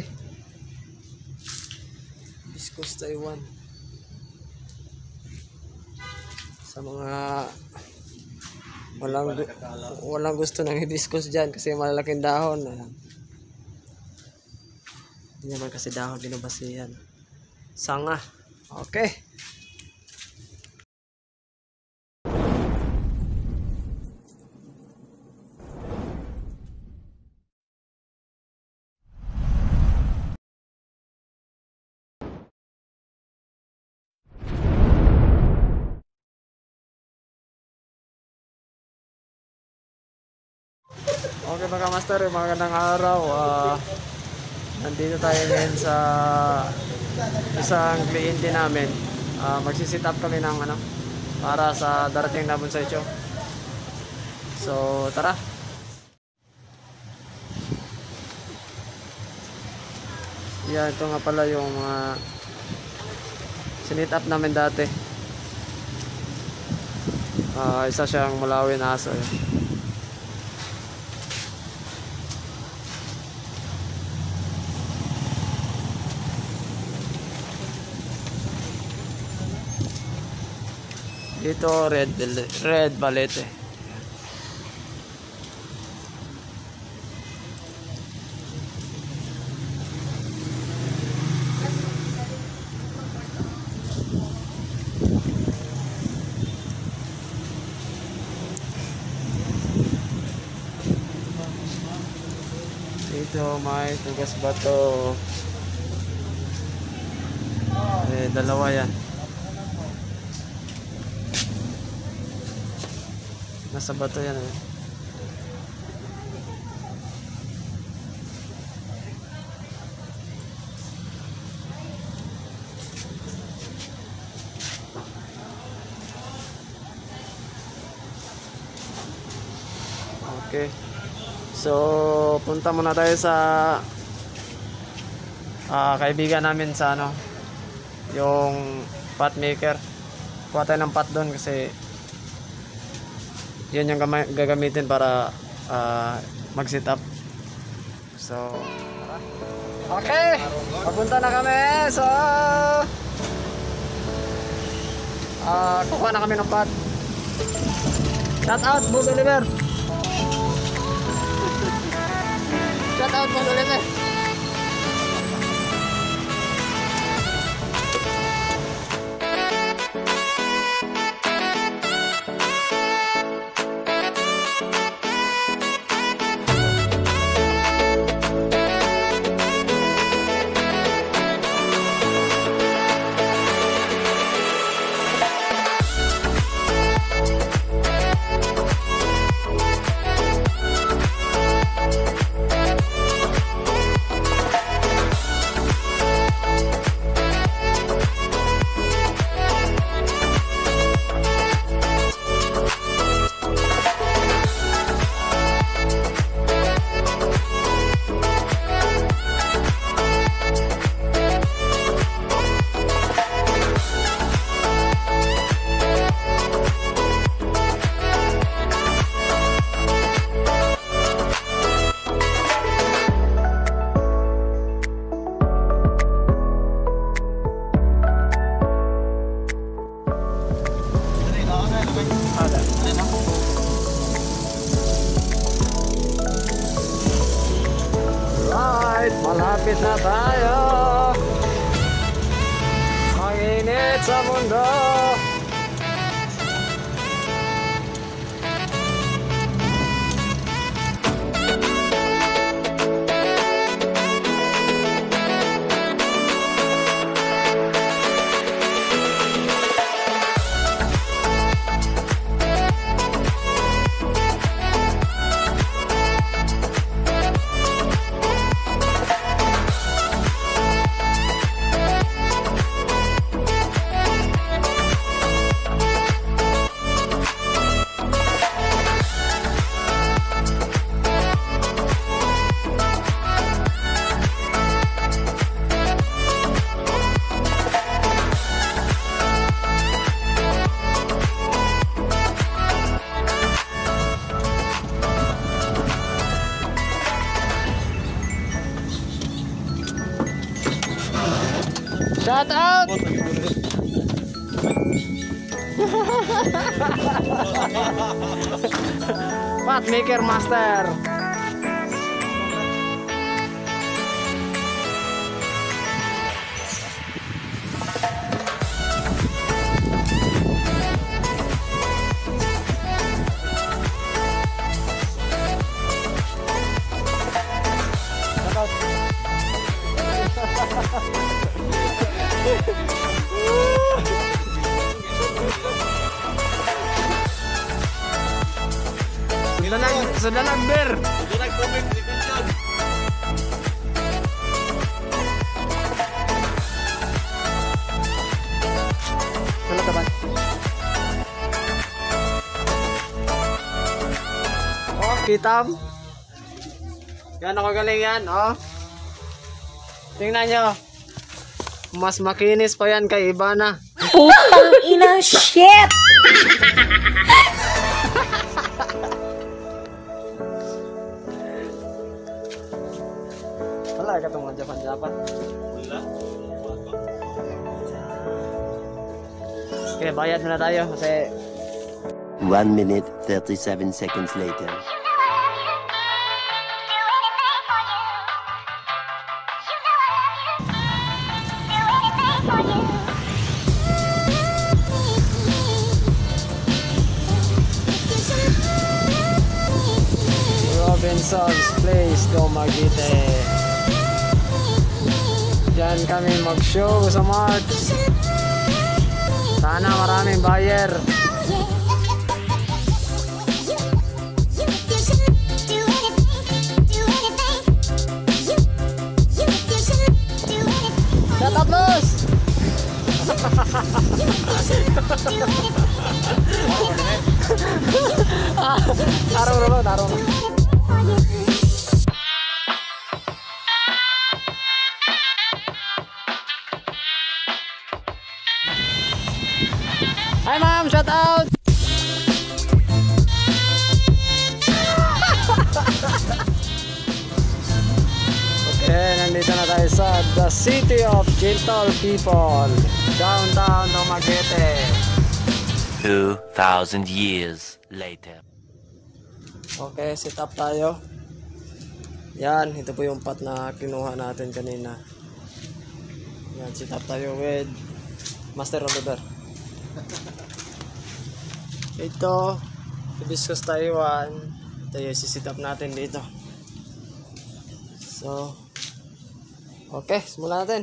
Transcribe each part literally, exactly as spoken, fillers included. malaki. Discus Taiwan. Sa mga walang, walang gusto ng hibiscus dyan kasi malalaking dahon. Hindi naman kasi dahon binubasihan. Sanga. Okay. Okay mga master, magandang araw. Uh, nandito tayo ngayon sa isang kliyente namin. Uh, magsisit up kami ng ano, para sa darating na bonsai-cho. So tara. Yan, ito nga pala yung uh, sinit up namin dati. Uh, isa siyang Malawi na aso. Eh. Ito red red balete. Ito may tugas bato. Eh dalawa yan. Nasa bato yan eh. Okay. So, punta muna tayo sa uh, kaibigan namin sa ano, yung pot maker. Kuha tayo ng pot doon kasi yun yung gagamitin para uh, mag-sit up. So, okay! Papunta na kami! So, uh, kukuha na kami ng pot. Shout out, Boss Oliver! Shout out, Boss Oliver! Malapit na tayo. Ang init sa mundo. Shout out! Pot maker master. Sudah ber. Oh, hitam. Yan ako galing yan, oh. Tingnan nyo. Mas makinis pa yan kay Ivana. Putang ina shit. Wala ka itong manjapan-japan. Wala. Okay, bayad na tayo kasi... one minute, thirty-seven seconds later. Robinson's Place, Dumaguete. Diyan kami mag-show sa March. Sana maraming buyer. Dapat los! Tarong na ba? Tarong Hi ma'am, shout out. Okay, nandito na tayo sa The City of Gentle People, downtown Dumaguete. two thousand years later. Okay, sit up tayo. Yan, ito po yung pot na kinuha natin kanina. Yan, sit up tayo with Master Roder. Ito, Discus Taiwan. Ito yung sisit up natin dito. So, okay, simulan natin.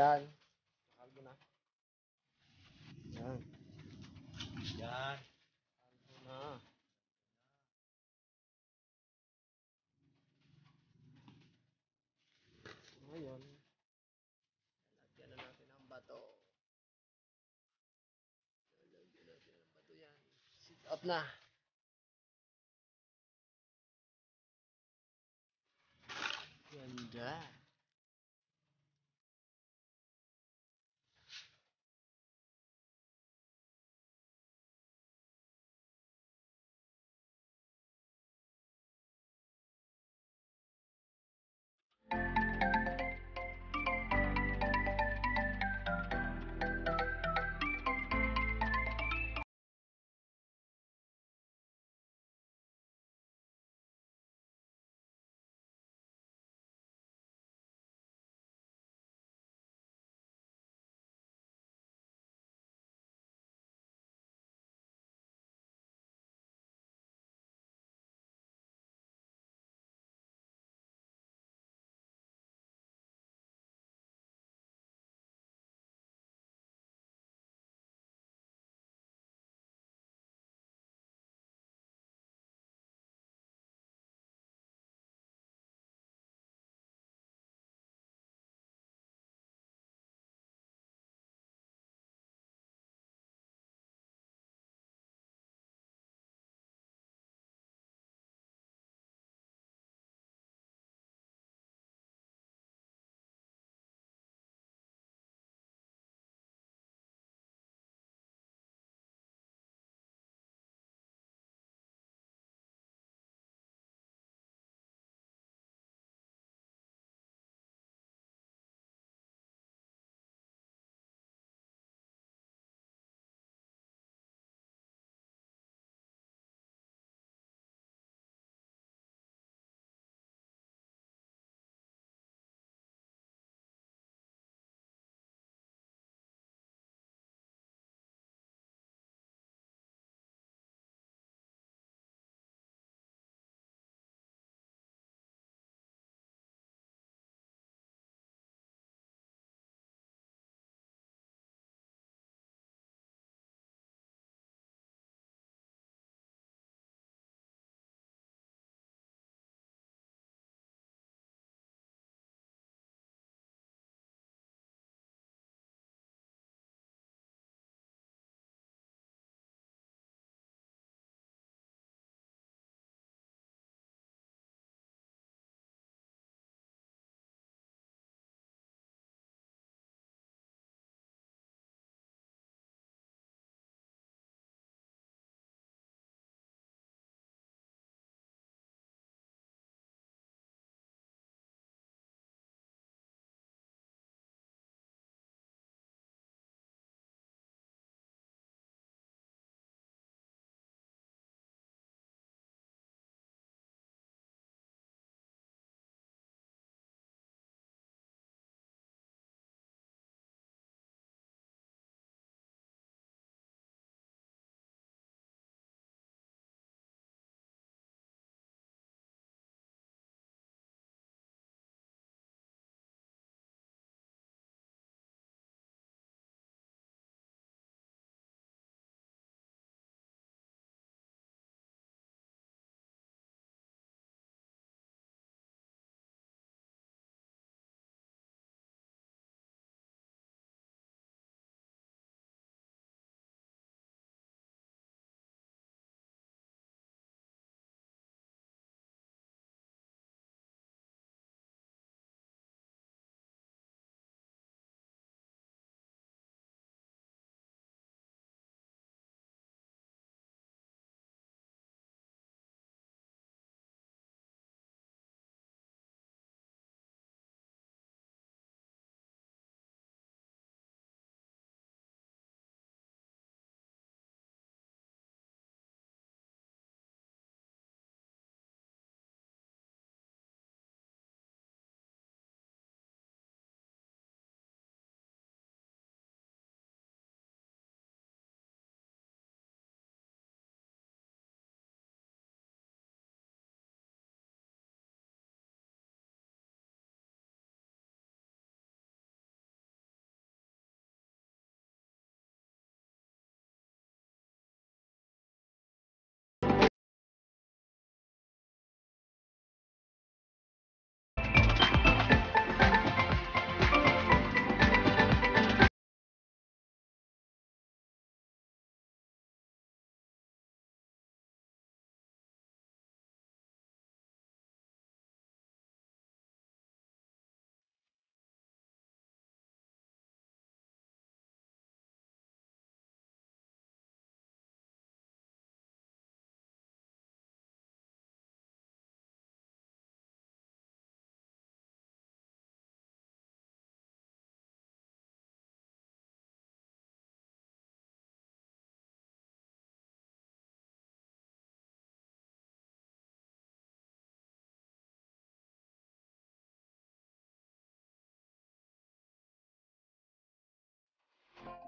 Ayan. Albo na. Ayan. Ayan. Albo na. Ngayon, lagyan na natin ang bato. Lagyan natin ang bato yan. Sit up na. Ganda.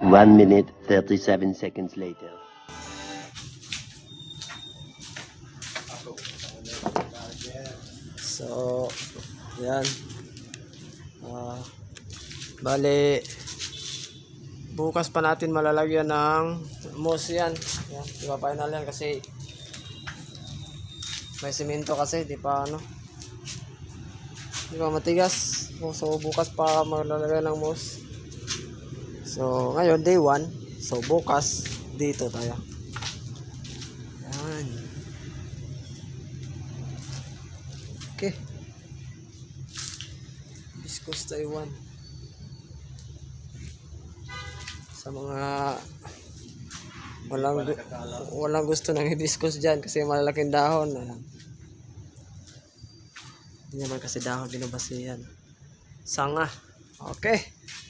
one minute thirty-seven seconds later. So, yan. Uh, bale, bukas pa natin malalagyan ng mousse yan. Yan, di ba final yan kasi may simento kasi, di pa ano. Di ba matigas. So, bukas pa malalagyan ng mousse. So, ngayon day one. So, bukas dito tayo. Yan. Okay. Discus Taiwan. Sa mga walang walang gusto ng hibiscus diyan kasi malalaking dahon. Hindi naman kasi dahon binubasihan. Sanga. Okay.